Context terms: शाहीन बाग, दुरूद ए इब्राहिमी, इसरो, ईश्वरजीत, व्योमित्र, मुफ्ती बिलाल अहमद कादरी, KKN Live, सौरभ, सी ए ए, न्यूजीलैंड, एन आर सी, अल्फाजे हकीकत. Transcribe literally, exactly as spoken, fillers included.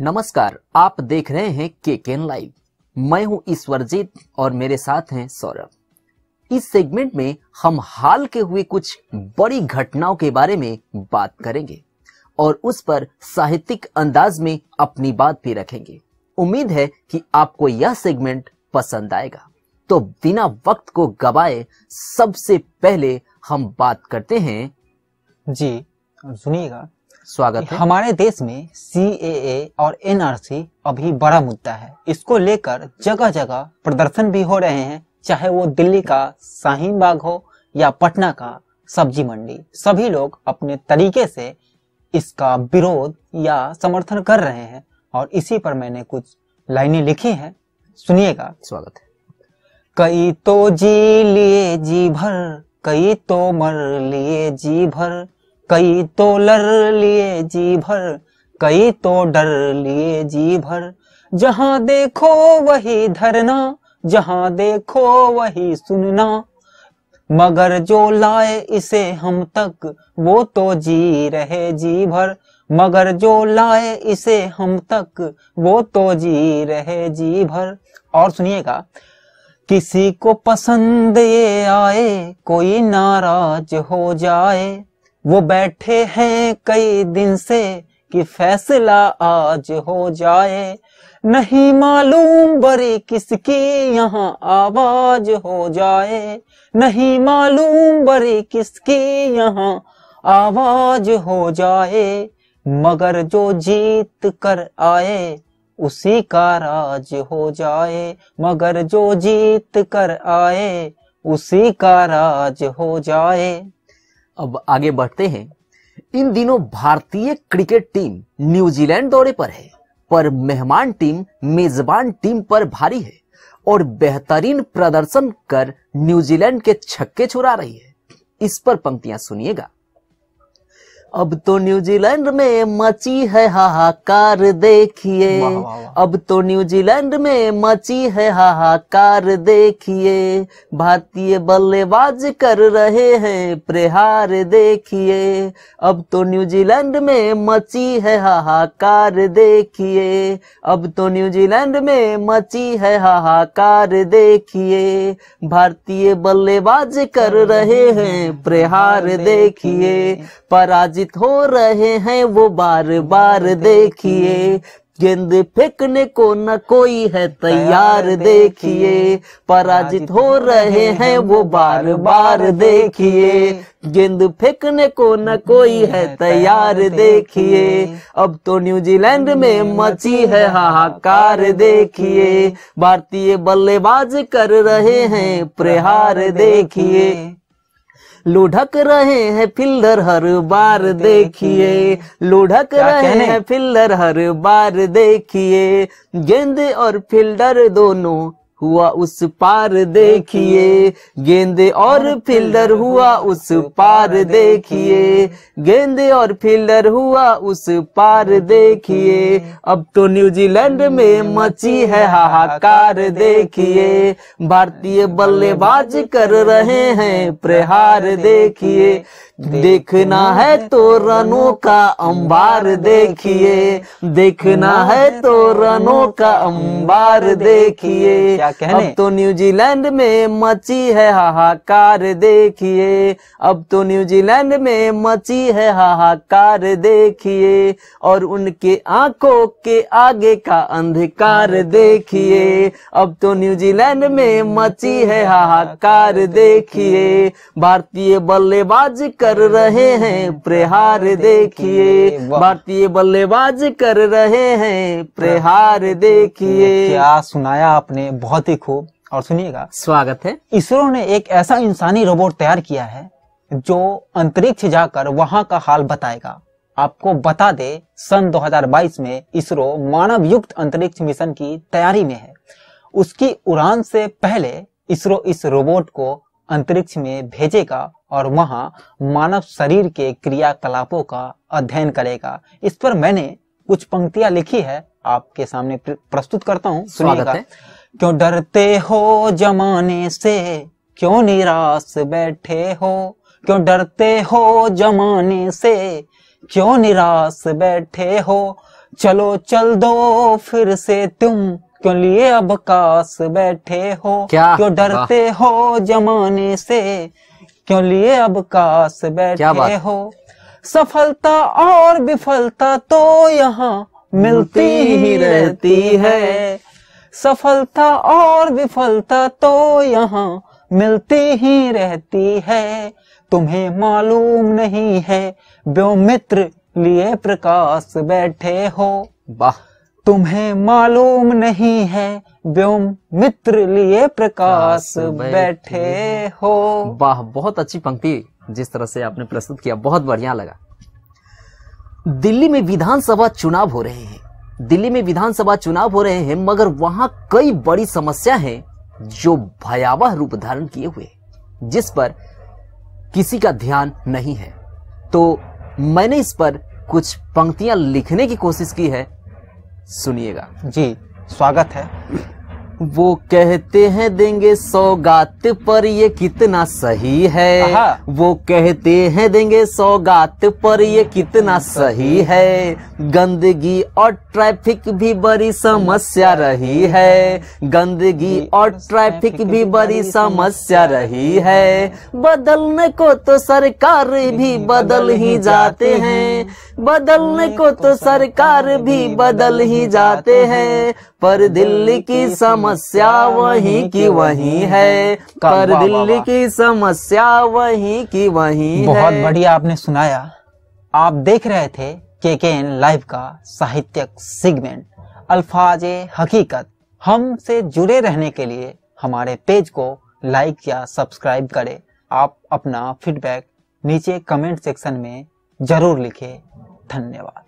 नमस्कार, आप देख रहे हैं केकेएन लाइव। मैं हूं ईश्वरजीत और मेरे साथ हैं सौरभ। इस सेगमेंट में हम हाल के हुए कुछ बड़ी घटनाओं के बारे में बात करेंगे और उस पर साहित्यिक अंदाज में अपनी बात भी रखेंगे। उम्मीद है कि आपको यह सेगमेंट पसंद आएगा। तो बिना वक्त को गवाए सबसे पहले हम बात करते हैं। जी सुनिएगा, स्वागत है। हमारे देश में सी ए ए और एन आर सी अभी बड़ा मुद्दा है। इसको लेकर जगह जगह प्रदर्शन भी हो रहे हैं, चाहे वो दिल्ली का शाहीन बाग हो या पटना का सब्जी मंडी। सभी लोग अपने तरीके से इसका विरोध या समर्थन कर रहे हैं और इसी पर मैंने कुछ लाइनें लिखी हैं, सुनिएगा। स्वागत है। कई तो जी लिए जी भर, कई तो मर लिए जी भर, कई तो लड़ लिए जी भर, कई तो डर लिए जी भर। जहां देखो वही धरना, जहां देखो वही सुनना, मगर जो लाए इसे हम तक वो तो जी रहे जी भर, मगर जो लाए इसे हम तक वो तो जी रहे जी भर। और सुनिएगा, किसी को पसंद ये आए कोई नाराज हो जाए, वो बैठे हैं कई दिन से कि फैसला आज हो जाए, नहीं मालूम बड़ी किसकी यहाँ आवाज हो जाए, नहीं मालूम बड़ी किसकी यहाँ आवाज हो जाए, मगर जो जीत कर आए उसी का राज हो जाए, मगर जो जीत कर आए उसी का राज हो जाए। अब आगे बढ़ते हैं। इन दिनों भारतीय क्रिकेट टीम न्यूजीलैंड दौरे पर है, पर मेहमान टीम मेजबान टीम पर भारी है और बेहतरीन प्रदर्शन कर न्यूजीलैंड के छक्के छुरा रही है। इस पर पंक्तियां सुनिएगा। अब तो न्यूजीलैंड में मची है हाहाकार देखिए, अब तो न्यूजीलैंड में मची है हाहाकार देखिए, भारतीय बल्लेबाज कर रहे हैं प्रहार देखिए, अब तो न्यूजीलैंड में मची है हाहाकार देखिए, अब तो न्यूजीलैंड में मची है हाहाकार देखिए, भारतीय बल्लेबाज कर रहे हैं प्रहार देखिए, पराजय हो रहे हैं वो बार बार देखिए, गेंद फेंकने को न कोई है तैयार देखिए, पराजित हो रहे हैं वो बार बार देखिए, गेंद फेंकने को न कोई है तैयार देखिए, अब तो न्यूजीलैंड में मची है हाहाकार देखिए, भारतीय बल्लेबाज कर रहे हैं प्रहार देखिए, लुढ़क रहे हैं फील्डर हर बार देखिए, लुढ़क रहे हैं फील्डर हर बार देखिए, गेंद और फील्डर दोनों हुआ उस पार देखिए, गेंद और फील्डर हुआ उस पार देखिए, गेंद और फील्डर हुआ उस पार देखिए, अब तो न्यूजीलैंड में मची है हाहाकार देखिए, भारतीय बल्लेबाज कर रहे हैं प्रहार देखिए, देखना है तो रनों का अंबार देखिए, देखना है तो रनों का अंबार देखिए, अब तो न्यूजीलैंड में मची है हाहाकार देखिए, अब तो न्यूजीलैंड में मची है हाहाकार देखिए, और उनके आंखों के आगे का अंधकार देखिए, अब तो न्यूजीलैंड में मची है हाहाकार देखिए, भारतीय बल्लेबाज कर रहे हैं प्रहार देखिए, भारतीय बल्लेबाज कर रहे हैं प्रहार देखिए। क्या सुनाया आपने, बहुत ही खूब। और सुनिएगा, स्वागत है। इसरो ने एक ऐसा इंसानी रोबोट तैयार किया है जो अंतरिक्ष जाकर वहां का हाल बताएगा। आपको बता दे, सन दो हज़ार बाईस में इसरो मानव युक्त अंतरिक्ष मिशन की तैयारी में है। उसकी उड़ान से पहले इसरो इस रोबोट को अंतरिक्ष में भेजेगा और वहां मानव शरीर के क्रियाकलापों का अध्ययन करेगा। इस पर मैंने कुछ पंक्तियां लिखी है, आपके सामने प्रस्तुत करता हूँ, सुनिएगा। क्यों डरते हो जमाने से, क्यों निराश बैठे हो, क्यों डरते हो जमाने से, क्यों निराश बैठे हो, चलो चल दो फिर से तुम, क्यों लिए अब काश बैठे हो, क्यों डरते हो जमाने से, क्यों लिए अब काश बैठे हो। सफलता और विफलता तो यहाँ मिलती ही रहती है, सफलता और विफलता तो यहाँ मिलती ही रहती है। तुम्हें मालूम नहीं है व्योमित्र लिए प्रकाश बैठे हो, वाह। तुम्हें मालूम नहीं है व्योम मित्र लिए प्रकाश बैठे हो। वाह, बहुत अच्छी पंक्ति जिस तरह से आपने प्रस्तुत किया, बहुत बढ़िया लगा। दिल्ली में विधानसभा चुनाव हो रहे हैं, दिल्ली में विधानसभा चुनाव हो रहे हैं मगर वहां कई बड़ी समस्या हैं जो भयावह रूप धारण किए हुए, जिस पर किसी का ध्यान नहीं है। तो मैंने इस पर कुछ पंक्तियां लिखने की कोशिश की है, सुनिएगा। जी स्वागत है। वो कहते हैं देंगे सौगात पर ये कितना सही है, वो कहते हैं देंगे सौगात पर ये कितना सही है। गंदगी और ट्रैफिक भी बड़ी समस्या रही है, गंदगी और ट्रैफिक भी बड़ी समस्या रही है। बदलने को तो सरकार भी बदल ही जाते हैं, बदलने को तो सरकार भी बदल ही जाते हैं। पर दिल्ली की समस्या वही की वही है, पर दिल्ली की समस्या वही की वही है। बहुत बढ़िया आपने सुनाया। आप देख रहे थे केकेएन लाइव का साहित्यिक सेगमेंट अल्फाजे हकीकत। हमसे जुड़े रहने के लिए हमारे पेज को लाइक या सब्सक्राइब करें। आप अपना फीडबैक नीचे कमेंट सेक्शन में जरूर लिखें। धन्यवाद।